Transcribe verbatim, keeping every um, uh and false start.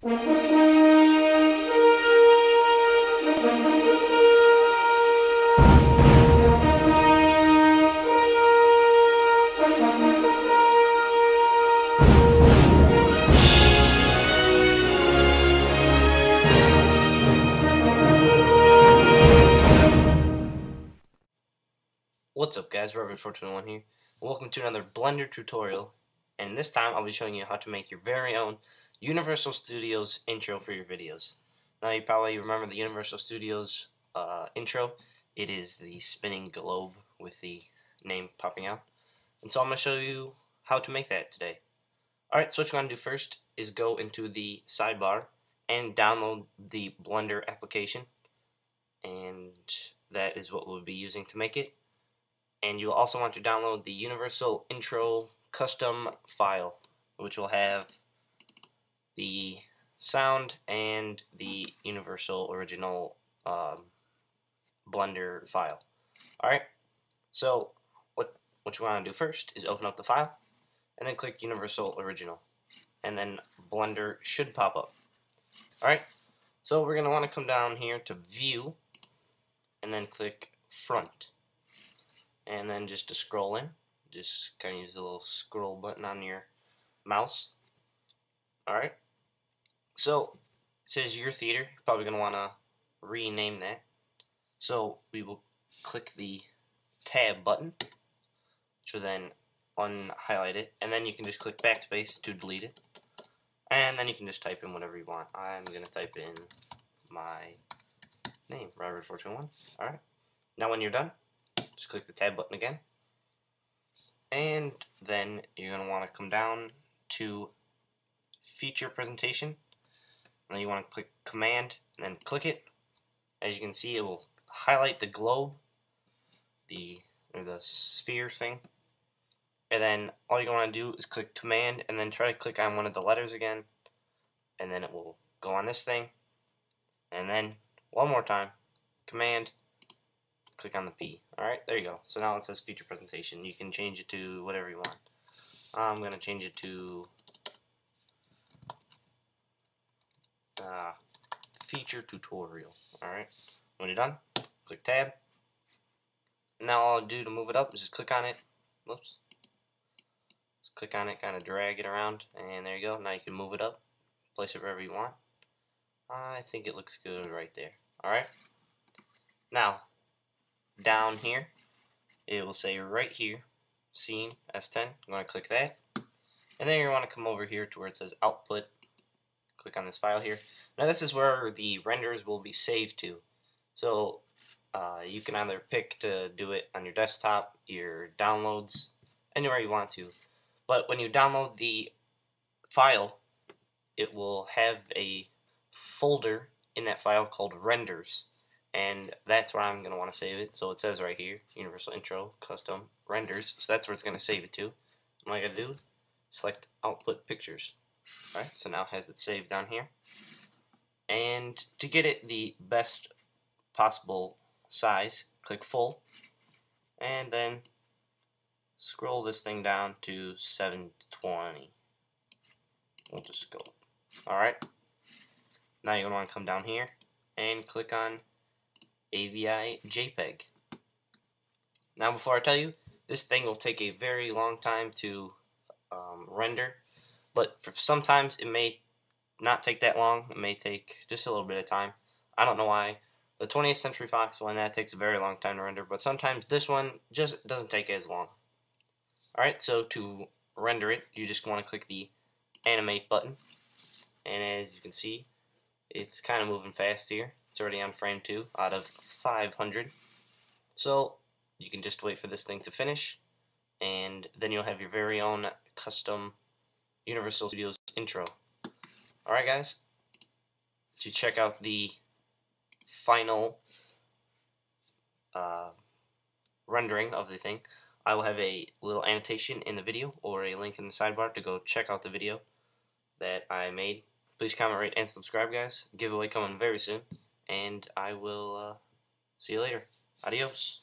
What's up guys, Robert four twenty-one here. Welcome to another Blender tutorial, and this time I'll be showing you how to make your very own Universal Studios intro for your videos. Now you probably remember the Universal Studios uh, intro. It is the spinning globe with the name popping out. And so I'm going to show you how to make that today. Alright, so what you want to do first is go into the sidebar and download the Blender application. And that is what we'll be using to make it. And you'll also want to download the Universal Intro custom file, which will have the sound and the Universal original um, Blender file. Alright, so what, what you want to do first is open up the file, and then click Universal Original, and then Blender should pop up. Alright, so we're going to want to come down here to View, and then click Front. And then just to scroll in, just kind of use the little scroll button on your mouse. Alright, so it says your theater. You're probably going to want to rename that. So we will click the tab button, which will then unhighlight it. And then you can just click backspace to delete it. And then you can just type in whatever you want. I'm going to type in my name, Robert four twenty-one. Alright, now when you're done, just click the tab button again, and then you're going to want to come down to Feature Presentation, and then you want to click Command, and then click it. As you can see, it will highlight the globe, the, or the sphere thing, and then all you want to do is click Command, and then try to click on one of the letters again, and then it will go on this thing, and then one more time, Command, click on the P. Alright, there you go. So now it says Feature Presentation. You can change it to whatever you want. I'm going to change it to uh, Feature Tutorial. Alright, when you're done, click Tab. Now all I'll do to move it up is just click on it. Whoops. Just click on it, kind of drag it around, and there you go. Now you can move it up, place it wherever you want. I think it looks good right there. Alright, now down here, it will say right here, scene, F ten, I'm going to click that, and then you want to come over here to where it says output, click on this file here. Now this is where the renders will be saved to, so uh, you can either pick to do it on your desktop, your downloads, anywhere you want to, but when you download the file, it will have a folder in that file called renders. And that's where I'm going to want to save it. So it says right here, Universal Intro, Custom, Renders. So that's where it's going to save it to. And what I got to do, select Output Pictures. Alright, so now it has it saved down here. And to get it the best possible size, click Full. And then scroll this thing down to seven twenty. We'll just go. Alright. Now you're going to want to come down here and click on A V I JPEG. Now before I tell you, this thing will take a very long time to um, render, but for sometimes it may not take that long. It may take just a little bit of time. I don't know why. The twentieth Century Fox one, that takes a very long time to render, but sometimes this one just doesn't take as long. Alright, so to render it, you just want to click the animate button, and as you can see, it's kind of moving fast here. It's already on frame two out of five hundred. So you can just wait for this thing to finish, and then you'll have your very own custom Universal Studios intro. Alright guys, to check out the final uh, rendering of the thing, I will have a little annotation in the video or a link in the sidebar to go check out the video that I made. Please comment, rate, and subscribe guys. Giveaway coming very soon. And I will uh, see you later. Adios.